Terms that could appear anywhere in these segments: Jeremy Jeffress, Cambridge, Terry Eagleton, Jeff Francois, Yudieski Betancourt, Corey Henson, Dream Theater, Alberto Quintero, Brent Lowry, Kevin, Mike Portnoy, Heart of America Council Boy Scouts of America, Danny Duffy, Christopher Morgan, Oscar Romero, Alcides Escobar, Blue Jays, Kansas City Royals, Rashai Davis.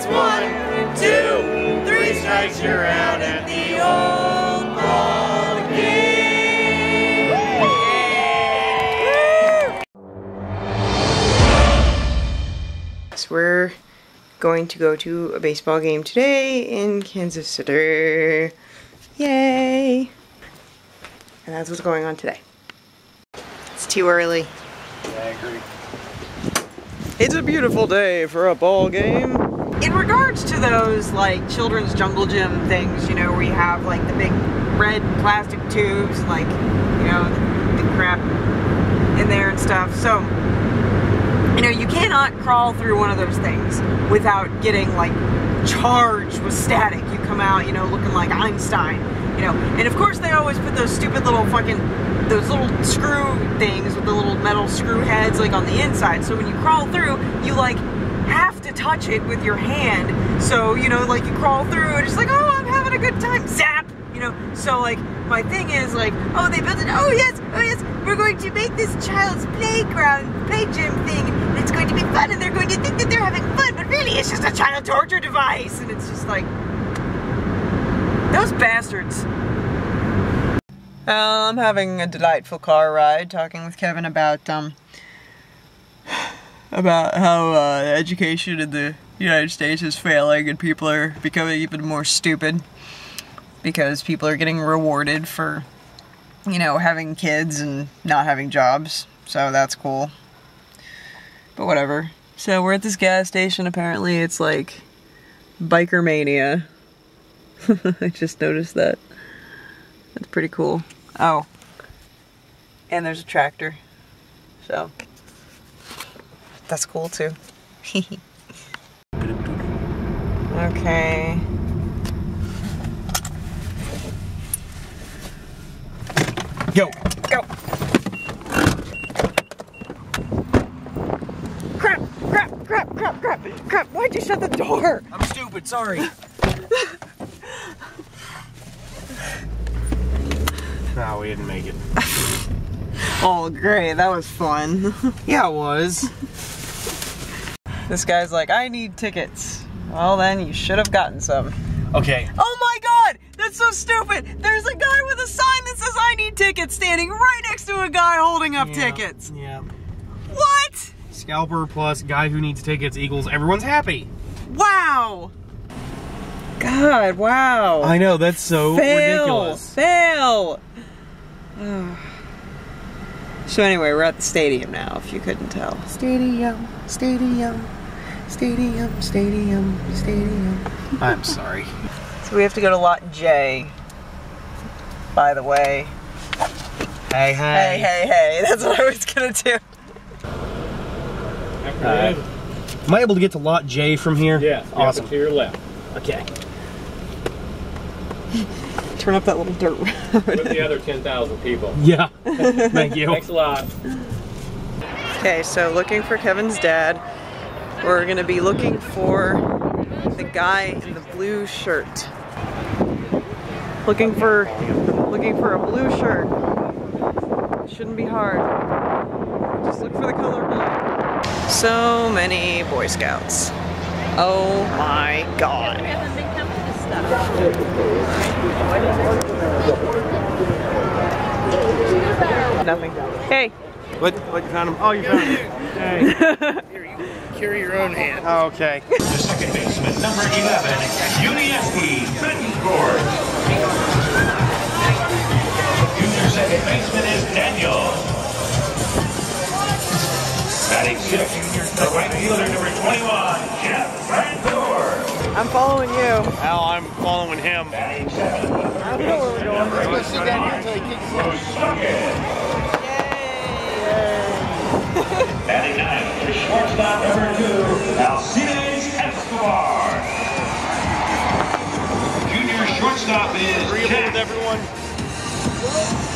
It's 1, 2, 3 strikes, you're out at the old ball game. So we're going to go to a baseball game today in Kansas City. Yay! And that's what's going on today. It's too early. Yeah, I agree. It's a beautiful day for a ball game. In regards to those like children's jungle gym things, you know, where you have like the big red plastic tubes, like, you know, the crap in there and stuff. So, you know, you cannot crawl through one of those things without getting like charged with static. You come out, you know, looking like Einstein, you know. And of course they always put those stupid little fucking those little screw things with the little metal screw heads like on the inside, so when you crawl through you like have to touch it with your hand, so you know, like you crawl through and it's like, oh, I'm having a good time, zap, you know. So like my thing is like, oh, they built it, oh yes, we're going to make this child's playground, play gym thing, and it's going to be fun and they're going to think that they're having fun, but really it's just a child torture device. And it's just like, those bastards. I'm having a delightful car ride, talking with Kevin about how education in the United States is failing and people are becoming even more stupid because people are getting rewarded for, you know, having kids and not having jobs, so that's cool, but whatever. So we're at this gas station, apparently it's like biker mania. I just noticed that. That's pretty cool. Oh, and there's a tractor, so that's cool too. Okay. Yo, go! Crap, crap, crap, crap, crap, crap, why'd you shut the door? I'm stupid, sorry. No, we didn't make it. Oh, great. That was fun. Yeah, it was. This guy's like, I need tickets. Well, then you should have gotten some. Okay. Oh my God! That's so stupid! There's a guy with a sign that says, I need tickets, standing right next to a guy holding up tickets. Yeah. What? Scalper plus guy who needs tickets equals everyone's happy. Wow. God, wow. I know, that's so ridiculous. Fail! So anyway, we're at the stadium now, if you couldn't tell. Stadium, stadium, stadium, stadium, stadium. I'm sorry. So we have to go to Lot J, by the way. Hey, hey. Hey, hey, hey. That's what I was going to do. Am I able to get to Lot J from here? Yeah, awesome. To your left. Okay. Turn up that little dirt road. With the other 10,000 people. Yeah. Thank you. Thanks a lot. Okay, so looking for Kevin's dad. We're going to be looking for the guy in the blue shirt. Looking for a blue shirt. It shouldn't be hard. Just look for the color blue. So many Boy Scouts. Oh my God. Nothing. Hey. What, you found him? Oh, you found him. Hey. Here, you carry your own hand. Oh, okay. The second baseman, number 11, Yudieski Betancourt. Junior second baseman is Daniel. Batting sixth, the right fielder, number 21, Jeff Francois. I'm following you. Al, I'm following him. I don't know where we're going. Let's go sit down here until he kicks it. Yay! Batting ninth to shortstop number 2, Alcides Escobar. Junior shortstop is Jack. Everyone.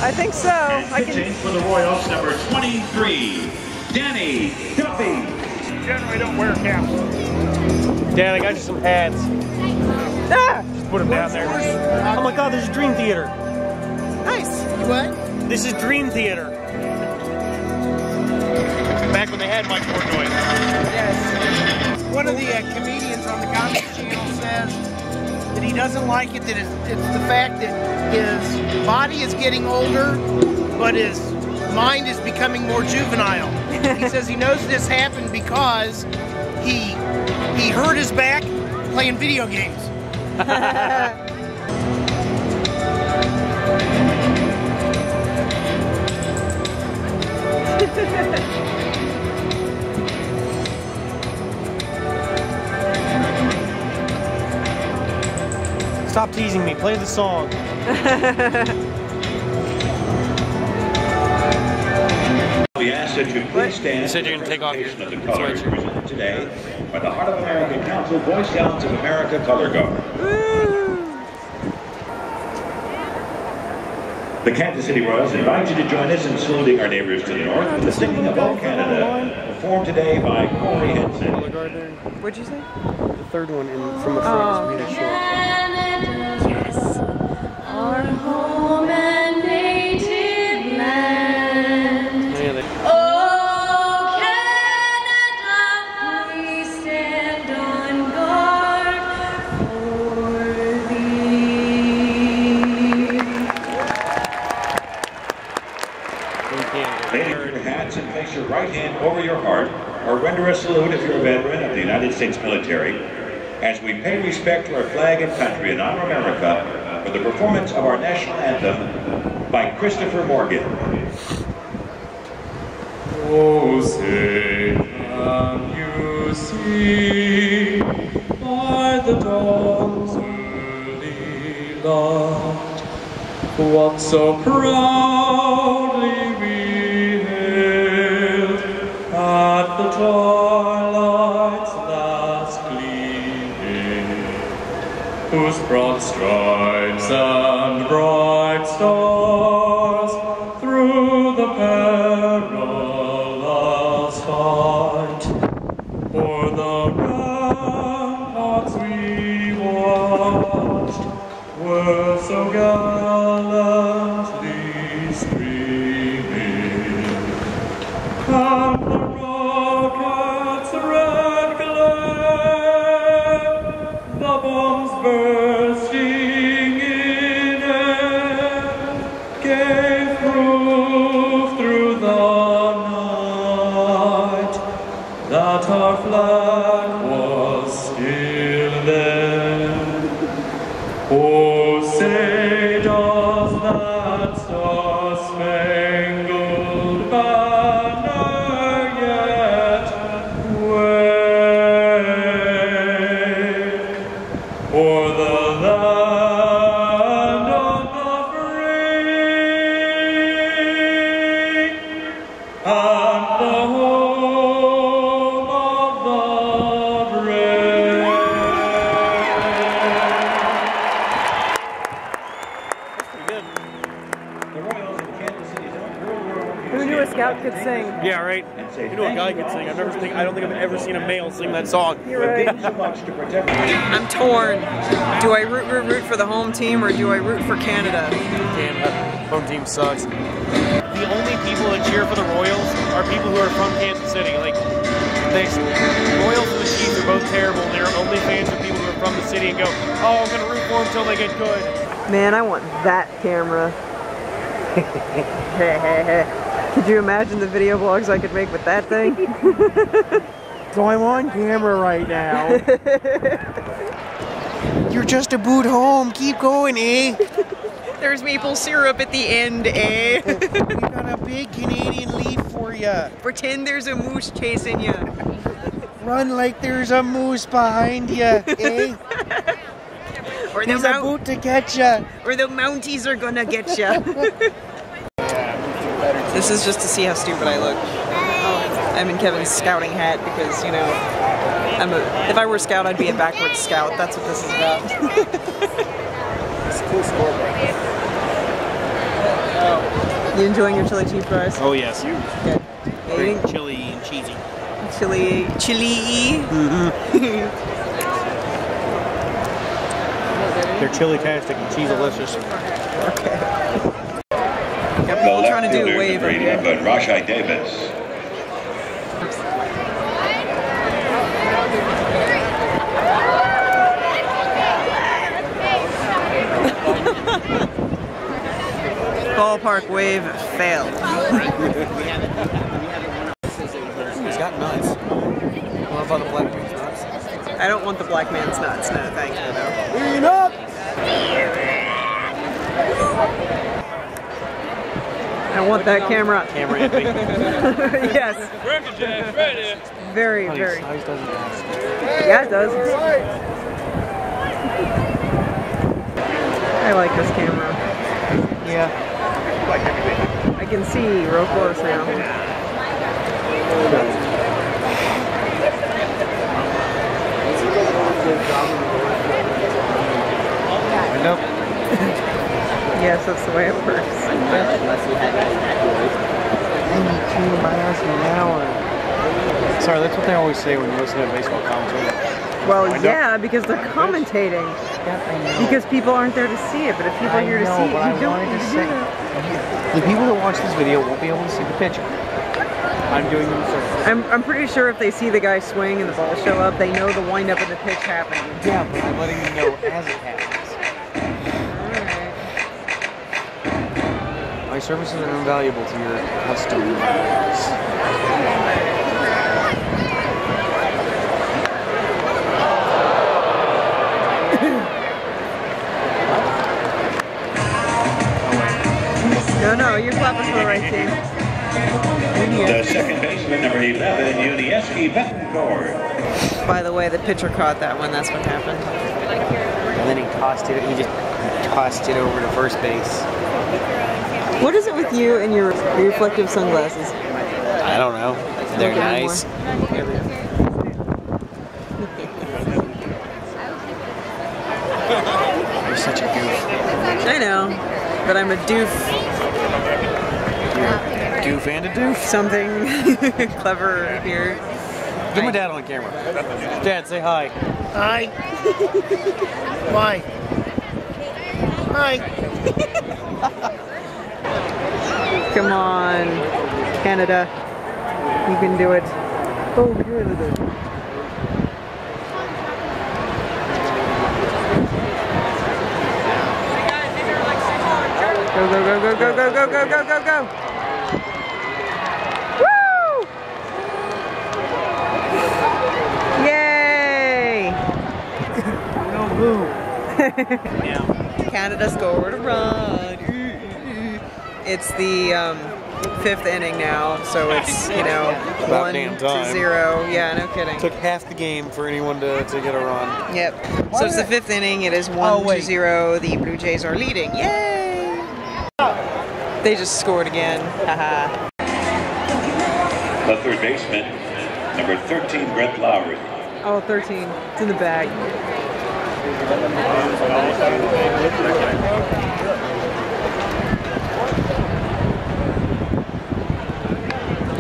I think so. I can. For the Royals, number 23, Danny Duffy. Generally don't wear caps. Dan, I got you some pads. Ah! Just put them down there. Oh my God, there's Dream Theater. Nice. You what? This is Dream Theater. Back when they had Mike Portnoy. Yes. one of the comedians on the Comedy Channel says that he doesn't like it, that it's the fact that his body is getting older, but his mind is becoming more juvenile. He says he knows this happened because he hurt his back playing video games. Stop teasing me, play the song. We ask that you please stand. You said you're going to take off your sweatshirt today by the Heart of America Council Boy Scouts of America Color Guard. Woo! The Kansas City Royals invite you to join us in saluting our neighbors to the north with the singing of All Canada, performed today by Corey Henson. What'd you say? The third one in, from the front is really short. Our home and native land. Really? Oh, Canada, we stand on guard for thee. Lay your hats and place your right hand over your heart, or render a salute if you're a veteran of the United States military, as we pay respect to our flag and country and honor America for the performance of our national anthem by Christopher Morgan. Oh, say, can you see by the dawn's early light what so proudly we hailed at the twilight's last gleaming, whose broad stripes and bright stars through the perilous fight, for the ramparts we watched were so gallantly streaming, and the rocket's red glare, the bombs bursting our flag was still there. Oh, say does that star-spangled banner yet wave o'er the land of the free and the could sing. Yeah, right. You know, a guy could sing. I don't think I've ever seen a male sing that song. You're right. I'm torn. Do I root for the home team or do I root for Canada? Canada. Home team sucks. The only people that cheer for the Royals are people who are from Kansas City. Like, the Royals and the Chiefs are both terrible. They're only fans of people who are from the city and go, oh, I'm going to root for them until they get good. Man, I want that camera. Could you imagine the video blogs I could make with that thing? So I'm on camera right now. You're just a boot home. Keep going, eh? There's maple syrup at the end, eh? We got a big Canadian lead for ya. Pretend there's a moose chasing ya. Run like there's a moose behind ya, eh? Or there's a boot to catch ya. Or the Mounties are gonna get ya. This is just to see how stupid I look. I'm in Kevin's scouting hat because, you know, if I were a scout, I'd be a backwards scout. That's what this is about. It's a cool scoreboard. You enjoying your chili cheese fries? Oh, yes. Yeah. Very chili and cheesy. Chili-y? Mm-hmm. They're chili-tastic and cheese-alicious. Okay. People trying to do a wave right here. But Rashai Davis. ballpark wave failed. He's got nuts. What about the black man's nuts? I don't want the black man's nuts. No, thank you, though. Green up! I want that camera. Camera epic. Yes. Working, Jeff. Ready? Very, very. Yeah, it does. I like this camera. Yeah. I can see real close now. Nope. Yes, that's the way it works. $92 miles an hour. Sorry, that's what they always say when you listen to baseball commentary. Well, yeah, because they're commentating. Yeah, because people aren't there to see it, but if people are here to see it, you don't need to do that. The people that watch this video won't be able to see the picture. I'm doing them a service. I'm pretty sure if they see the guy swing and the ball show up, they know the wind up and the pitch happened. Yeah, but I'm letting them know as it happens. All right. My services are invaluable to your customers. No, no, you're clapping for the right team. The second baseman, number 11, Yudieski Betancourt. By the way, the pitcher caught that one. That's what happened. And then he tossed it. He just tossed it over to first base. What is it with you and your reflective sunglasses? I don't know. They're nice. You're such a goof. I know, but I'm a doof. Doof and a doof? Something clever here. Get my dad on camera. Dad, say hi. Hi. Why? Hi. Come on, Canada. You can do it. Oh, Canada. Go, go, go, go, go, go, go, go, go, go, go! Woo! Yay! No boo. Yeah. Canada scored a run. It's the fifth inning now, so it's, you know, 1-0. Yeah, no kidding. Took half the game for anyone to get a run. Yep. So it's the fifth inning. It is 1-0. The Blue Jays are leading. Yay! They just scored again. Haha. The third baseman, number 13, Brent Lowry. Oh, 13. It's in the bag.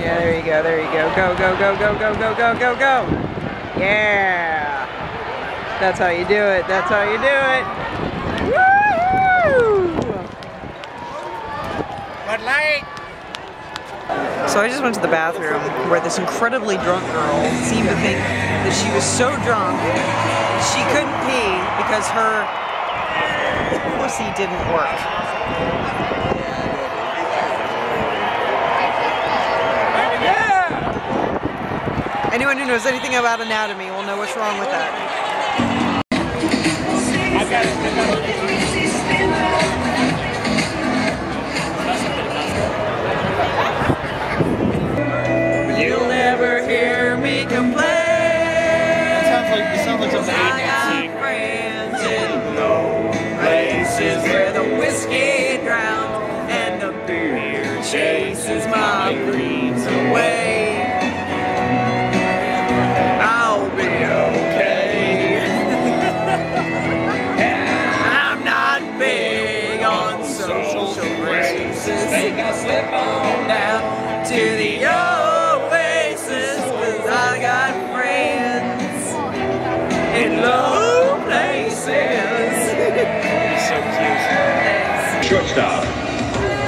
Yeah, there you go. There you go. Go, go, go, go, go, go, go, go, go. Yeah. That's how you do it. That's how you do it. So I just went to the bathroom where this incredibly drunk girl seemed to think that she was so drunk she couldn't pee because her pussy didn't work. Yeah! Anyone who knows anything about anatomy will know what's wrong with that. You'll never hear me complain. That sounds like something I got friends in low places where the whiskey drowns and the beer chases my dreams away. I'll be okay. I'm not big on social graces. Think I'll slip on down to the ocean. Low places. So cute. Shortstop,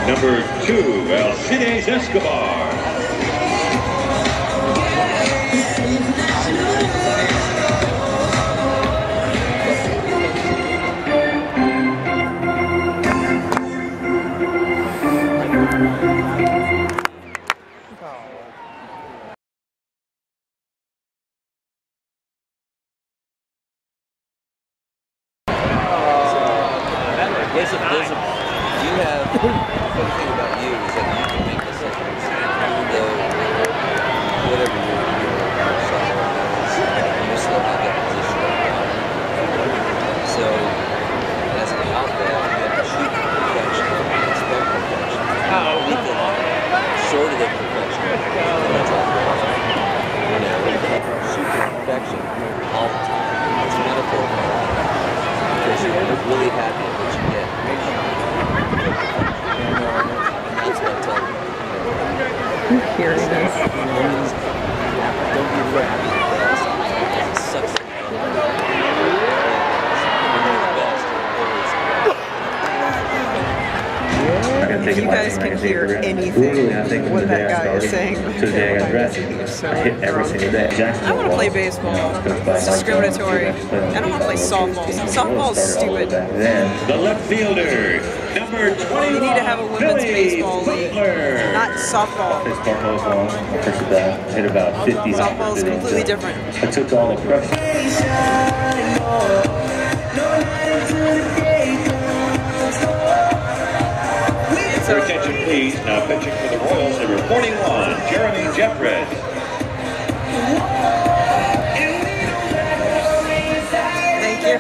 number 2, Alcides Escobar. really happy at what you get. And that's what I tell you. Who cares? Don't be afraid. It sucks. You guys can hear anything what that guy is saying. I hit every single day. I want to play baseball. It's discriminatory. I don't want to play softball. Softball is stupid. The left fielder, number 20. You need to have a women's baseball league, not softball. Hit about 50. Softball is completely different. I took all the pressure. Your attention, please. Now pitching for the Royals, number 41, Jeremy Jeffress. Thank you. Yeah.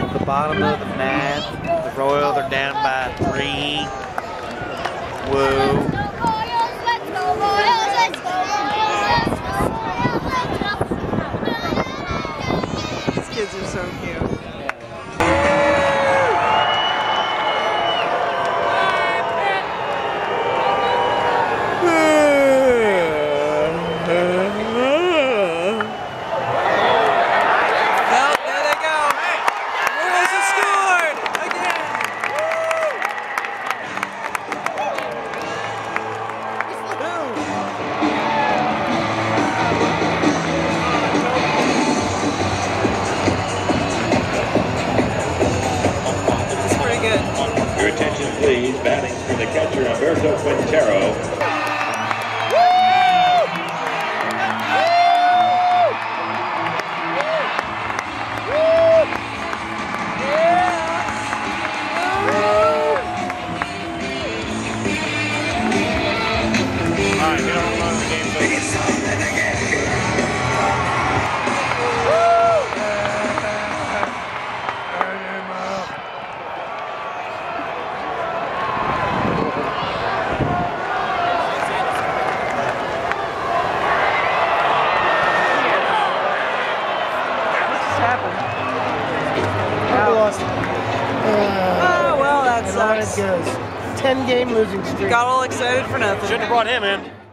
At the bottom of the ninth, the Royals are down by 3. Woo. Let's go, Royals. Let's go, Royals. Let's go, Royals. These kids are so cute. Well, there they go. Hey. Royals have scored again. Your attention, please. Batting for the catcher, Alberto Quintero. All right, get on the game, please. Goes 10-game losing streak. Got all excited for nothing. Shouldn't have brought him in.